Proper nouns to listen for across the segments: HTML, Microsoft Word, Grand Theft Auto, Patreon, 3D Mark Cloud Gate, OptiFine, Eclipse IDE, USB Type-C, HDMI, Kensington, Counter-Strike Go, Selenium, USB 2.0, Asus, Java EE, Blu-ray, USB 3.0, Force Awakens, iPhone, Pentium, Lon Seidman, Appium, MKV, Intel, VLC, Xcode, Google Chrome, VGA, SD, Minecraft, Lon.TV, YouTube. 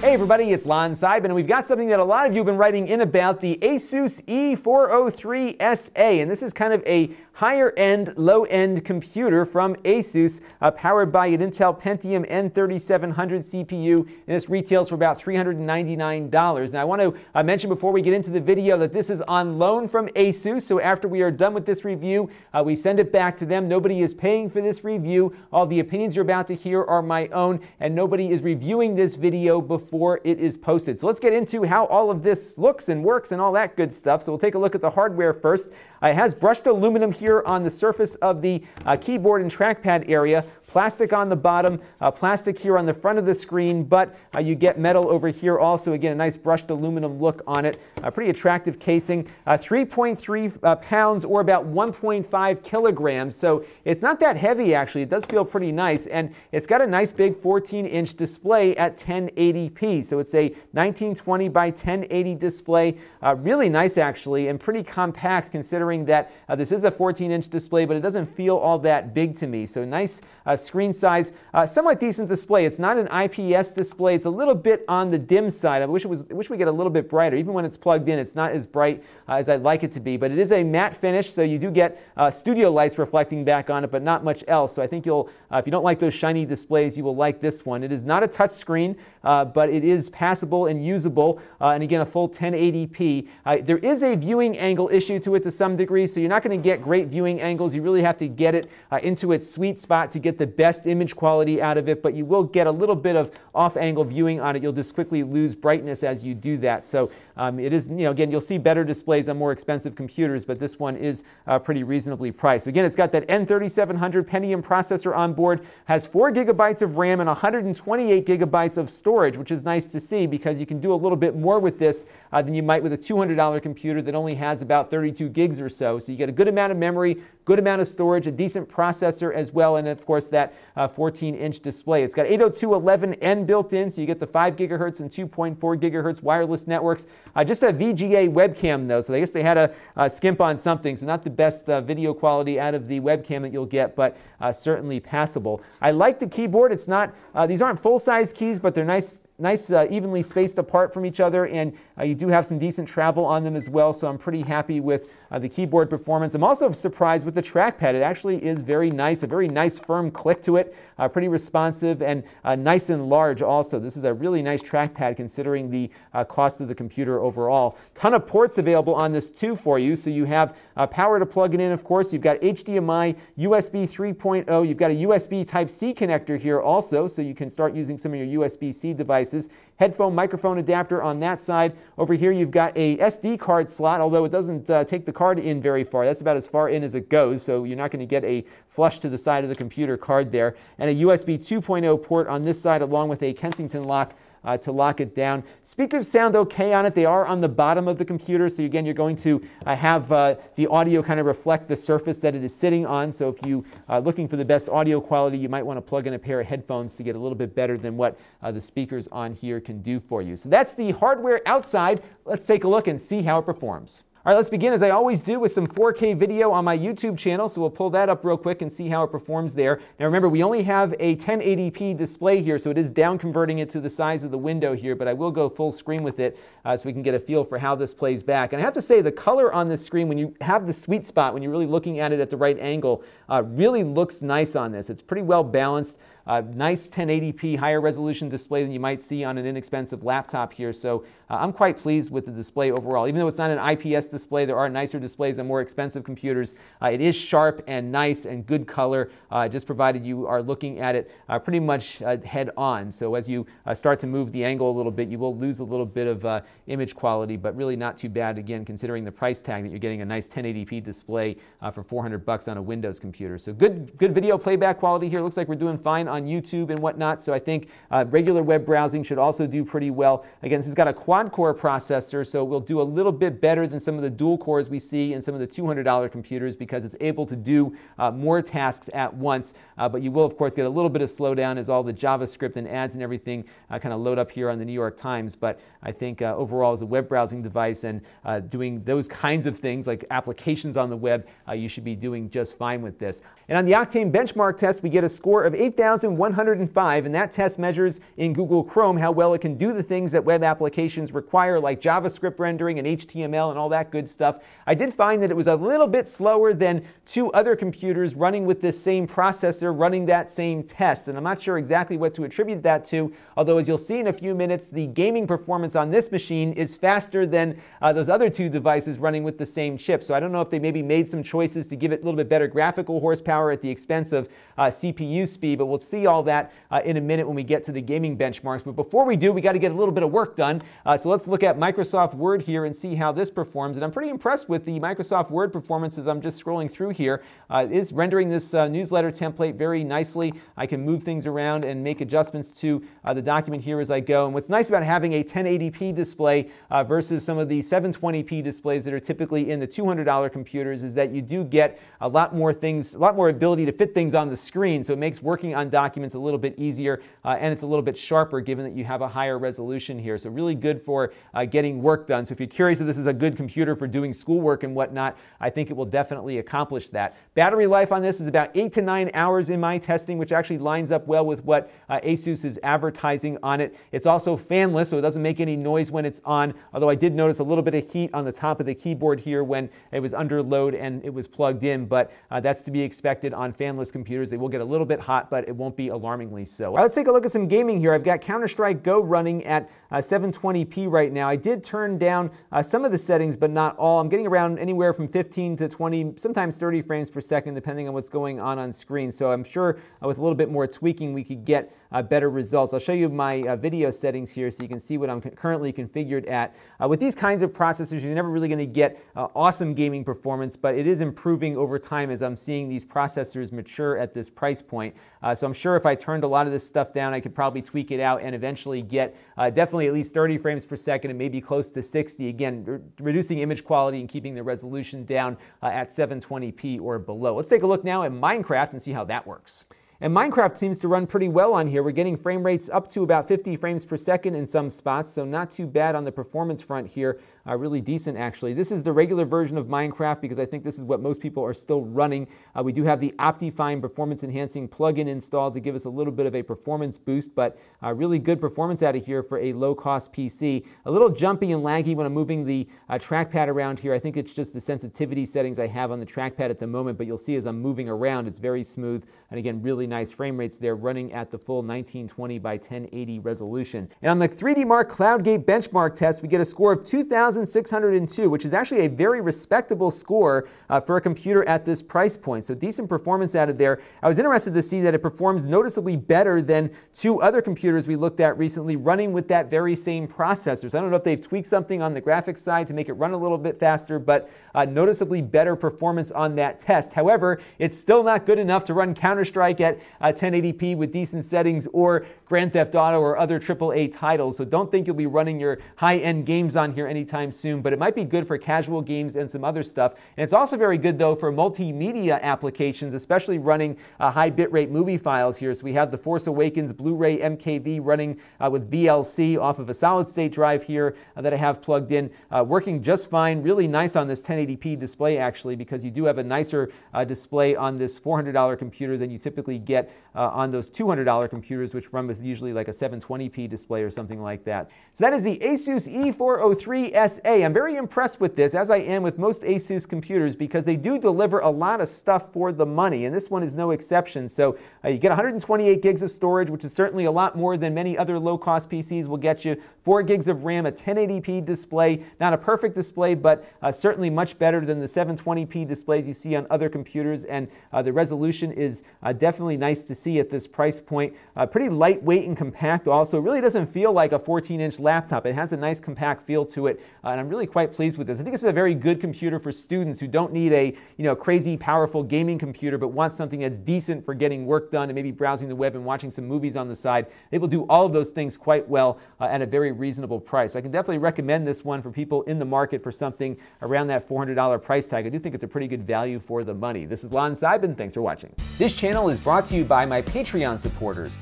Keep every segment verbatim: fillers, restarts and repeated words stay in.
Hey everybody, it's Lon Seidman, and we've got something that a lot of you have been writing in about, the Asus E four oh three S A, and this is kind of a higher-end, low-end computer from Asus, uh, powered by an Intel Pentium N thirty-seven hundred C P U, and this retails for about three hundred ninety-nine dollars. Now I want to uh, mention before we get into the video that this is on loan from Asus, so after we are done with this review, uh, we send it back to them. Nobody is paying for this review. All the opinions you're about to hear are my own, and nobody is reviewing this video before before it is posted. So let's get into how all of this looks and works and all that good stuff. So we'll take a look at the hardware first. Uh, it has brushed aluminum here on the surface of the uh, keyboard and trackpad area, plastic on the bottom, uh, plastic here on the front of the screen, but uh, you get metal over here also. Again, a nice brushed aluminum look on it. A pretty attractive casing. Uh, three point three uh, pounds, or about one point five kilograms, so it's not that heavy actually. It does feel pretty nice, and it's got a nice big fourteen inch display at ten eighty p. So it's a nineteen twenty by ten eighty display, uh, really nice actually, and pretty compact considering that uh, this is a fourteen inch display, but it doesn't feel all that big to me. So nice uh, screen size, uh, somewhat decent display. It's not an I P S display. It's a little bit on the dim side. I wish it was. I wish we get a little bit brighter. Even when it's plugged in, it's not as bright uh, as I'd like it to be. But it is a matte finish, so you do get uh, studio lights reflecting back on it, but not much else. So I think you'll, uh, if you don't like those shiny displays, you will like this one. It is not a touch screen, uh, but it is passable and usable, uh, and again, a full ten eighty p. Uh, there is a viewing angle issue to it to some degree, so you're not going to get great viewing angles. You really have to get it uh, into its sweet spot to get the best image quality out of it, but you will get a little bit of off-angle viewing on it. You'll just quickly lose brightness as you do that. So um, it is, you know, again, you'll see better displays on more expensive computers, but this one is uh, pretty reasonably priced. Again, it's got that N thirty-seven hundred Pentium processor on board, has four gigabytes of RAM and one hundred twenty-eight gigabytes of storage, which is nice to see because you can do a little bit more with this uh, than you might with a two hundred dollar computer that only has about thirty-two gigs or so. So you get a good amount of memory, good amount of storage, a decent processor as well, and of course that fourteen inch uh, display. It's got eight oh two eleven N built in, so you get the five gigahertz and two point four gigahertz wireless networks. Uh, just a V G A webcam though, so I guess they had a, a skimp on something, so not the best uh, video quality out of the webcam that you'll get, but uh, certainly passable. I like the keyboard. It's not, uh, these aren't full-size keys, but they're nice Nice uh, evenly spaced apart from each other, and uh, you do have some decent travel on them as well, so I'm pretty happy with uh, the keyboard performance. I'm also surprised with the trackpad. It actually is very nice, a very nice firm click to it, uh, pretty responsive and uh, nice and large also. This is a really nice trackpad considering the uh, cost of the computer overall. Ton of ports available on this too for you, so you have uh, power to plug it in, of course. You've got H D M I, U S B three point oh, you've got a U S B Type-C connector here also, so you can start using some of your U S B C devices. Headphone microphone adapter on that side. Over here you've got a S D card slot, although it doesn't uh, take the card in very far. That's about as far in as it goes, so you're not going to get a flush to the side of the computer card there. And a U S B two point oh port on this side, along with a Kensington lock Uh, to lock it down. Speakers sound okay on it. They are on the bottom of the computer, so again, you're going to uh, have uh, the audio kind of reflect the surface that it is sitting on, so if you are uh, looking for the best audio quality, you might want to plug in a pair of headphones to get a little bit better than what uh, the speakers on here can do for you. So that's the hardware outside. Let's take a look and see how it performs. All right, let's begin, as I always do, with some four K video on my YouTube channel, so we'll pull that up real quick and see how it performs there. Now remember, we only have a ten eighty p display here, so it is down converting it to the size of the window here, but I will go full screen with it uh, so we can get a feel for how this plays back. And I have to say, the color on this screen, when you have the sweet spot, when you're really looking at it at the right angle, uh, really looks nice on this. It's pretty well balanced. Uh, nice ten eighty p higher resolution display than you might see on an inexpensive laptop here, so uh, I'm quite pleased with the display overall. Even though it's not an I P S display, there are nicer displays on more expensive computers. Uh, it is sharp and nice and good color, uh, just provided you are looking at it uh, pretty much uh, head on. So as you uh, start to move the angle a little bit, you will lose a little bit of uh, image quality, but really not too bad, again, considering the price tag that you're getting a nice ten eighty p display uh, for four hundred bucks on a Windows computer. So good, good video playback quality here. Looks like we're doing fine on YouTube and whatnot, so I think uh, regular web browsing should also do pretty well. Again, this has got a quad-core processor, so it will do a little bit better than some of the dual cores we see in some of the two hundred dollar computers because it's able to do uh, more tasks at once, uh, but you will, of course, get a little bit of slowdown as all the JavaScript and ads and everything uh, kind of load up here on the New York Times, but I think uh, overall as a web browsing device and uh, doing those kinds of things like applications on the web, uh, you should be doing just fine with this. And on the Octane benchmark test, we get a score of eight thousand one thousand one hundred five, and that test measures in Google Chrome how well it can do the things that web applications require, like JavaScript rendering and H T M L and all that good stuff. I did find that it was a little bit slower than two other computers running with this same processor running that same test, and I'm not sure exactly what to attribute that to, although as you'll see in a few minutes, the gaming performance on this machine is faster than uh, those other two devices running with the same chip. So I don't know if they maybe made some choices to give it a little bit better graphical horsepower at the expense of uh, C P U speed, but we'll see all that uh, in a minute when we get to the gaming benchmarks. But before we do, we got to get a little bit of work done. Uh, so let's look at Microsoft Word here and see how this performs. And I'm pretty impressed with the Microsoft Word performance as I'm just scrolling through here. Uh, it is rendering this uh, newsletter template very nicely. I can move things around and make adjustments to uh, the document here as I go. And what's nice about having a ten eighty p display uh, versus some of the seven twenty p displays that are typically in the two hundred dollar computers is that you do get a lot more things, a lot more ability to fit things on the screen. So it makes working on documents a little bit easier uh, and it's a little bit sharper given that you have a higher resolution here. So really good for uh, getting work done. So if you're curious if this is a good computer for doing schoolwork and whatnot, I think it will definitely accomplish that. Battery life on this is about eight to nine hours in my testing, which actually lines up well with what uh, Asus is advertising on it. It's also fanless, so it doesn't make any noise when it's on, although I did notice a little bit of heat on the top of the keyboard here when it was under load and it was plugged in, but uh, that's to be expected on fanless computers. They will get a little bit hot, but it won't be alarmingly so. Right, let's take a look at some gaming here. I've got Counter-Strike Go running at uh, seven twenty p right now. I did turn down uh, some of the settings, but not all. I'm getting around anywhere from fifteen to twenty, sometimes thirty frames per second, depending on what's going on on screen. So I'm sure uh, with a little bit more tweaking, we could get uh, better results. I'll show you my uh, video settings here so you can see what I'm currently configured at. Uh, with these kinds of processors, you're never really going to get uh, awesome gaming performance, but it is improving over time as I'm seeing these processors mature at this price point. Uh, so I'm sure if I turned a lot of this stuff down, I could probably tweak it out and eventually get uh, definitely at least thirty frames per second and maybe close to sixty. Again, re reducing image quality and keeping the resolution down uh, at seven twenty p or below. Let's take a look now at Minecraft and see how that works. And Minecraft seems to run pretty well on here. We're getting frame rates up to about fifty frames per second in some spots, so not too bad on the performance front here. Uh, really decent, actually. This is the regular version of Minecraft because I think this is what most people are still running. Uh, we do have the OptiFine performance-enhancing plugin installed to give us a little bit of a performance boost, but uh, really good performance out of here for a low-cost P C. A little jumpy and laggy when I'm moving the uh, trackpad around here. I think it's just the sensitivity settings I have on the trackpad at the moment, but you'll see as I'm moving around, it's very smooth, and again, really nice frame rates there, running at the full nineteen twenty by ten eighty resolution. And on the three D Mark Cloud Gate benchmark test, we get a score of two thousand six hundred two, which is actually a very respectable score uh, for a computer at this price point. So decent performance out of there. I was interested to see that it performs noticeably better than two other computers we looked at recently running with that very same processor. So I don't know if they've tweaked something on the graphics side to make it run a little bit faster, but uh, noticeably better performance on that test. However, it's still not good enough to run Counter-Strike at Uh, ten eighty p with decent settings or Grand Theft Auto or other triple A titles. So don't think you'll be running your high-end games on here anytime soon, but it might be good for casual games and some other stuff. And it's also very good though for multimedia applications, especially running uh, high bitrate movie files here. So we have the Force Awakens Blu-ray M K V running uh, with V L C off of a solid-state drive here uh, that I have plugged in, uh, working just fine, really nice on this ten eighty p display actually, because you do have a nicer uh, display on this four hundred dollar computer than you typically get get uh, on those two hundred dollar computers, which run with usually like a seven twenty p display or something like that. So that is the Asus E four oh three S A. I'm very impressed with this, as I am with most Asus computers, because they do deliver a lot of stuff for the money, and this one is no exception. So uh, you get one hundred twenty-eight gigs of storage, which is certainly a lot more than many other low-cost P Cs will get you. Four gigs of RAM, a ten eighty p display, not a perfect display, but uh, certainly much better than the seven twenty p displays you see on other computers, and uh, the resolution is uh, definitely nice to see at this price point. Uh, pretty lightweight and compact also. It really doesn't feel like a fourteen inch laptop. It has a nice compact feel to it, uh, and I'm really quite pleased with this. I think this is a very good computer for students who don't need a you know crazy powerful gaming computer but want something that's decent for getting work done and maybe browsing the web and watching some movies on the side. It will do all of those things quite well uh, at a very reasonable price. So I can definitely recommend this one for people in the market for something around that four hundred dollar price tag. I do think it's a pretty good value for the money. This is Lon Seidman. Thanks for watching. This channel is brought to you by my Patreon supporters.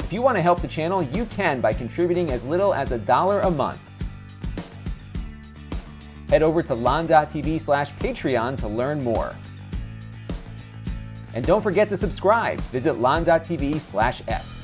If you want to help the channel, you can by contributing as little as a dollar a month. Head over to lon dot t v slash Patreon to learn more. And don't forget to subscribe. Visit lon dot t v slash s.